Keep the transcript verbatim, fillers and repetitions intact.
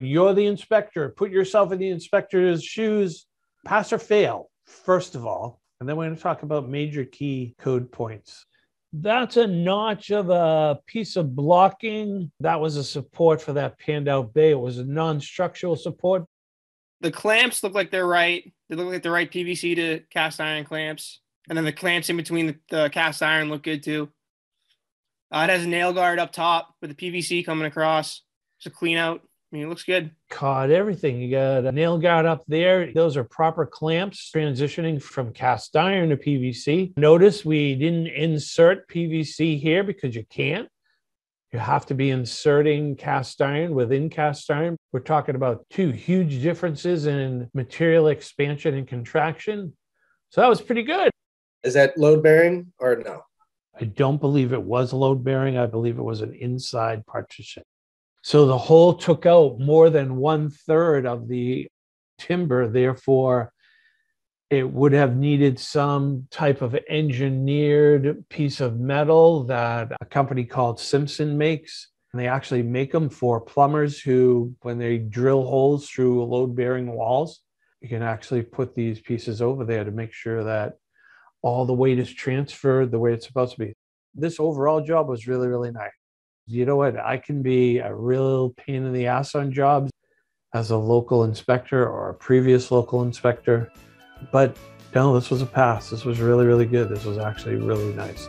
You're the inspector. Put yourself in the inspector's shoes. Pass or fail, first of all. And then we're going to talk about major key code points. That's a notch of a piece of blocking. That was a support for that panned out bay. It was a non-structural support. The clamps look like they're right. They look like the right P V C to cast iron clamps. And then the clamps in between the, the cast iron look good too. Uh, it has a nail guard up top with the P V C coming across. It's a clean out. I mean, it looks good. Caught everything. You got a nail guard up there. Those are proper clamps transitioning from cast iron to P V C. Notice we didn't insert P V C here because you can't. You have to be inserting cast iron within cast iron. We're talking about two huge differences in material expansion and contraction. So that was pretty good. Is that load bearing or no? I don't believe it was load bearing. I believe it was an inside partition. So the hole took out more than one third of the timber. Therefore, it would have needed some type of engineered piece of metal that a company called Simpson makes. And they actually make them for plumbers who, when they drill holes through load-bearing walls, you can actually put these pieces over there to make sure that all the weight is transferred the way it's supposed to be. This overall job was really, really nice. You know what? I can be a real pain in the ass on jobs as a local inspector or a previous local inspector. But no, this was a pass. This was really, really good. This was actually really nice.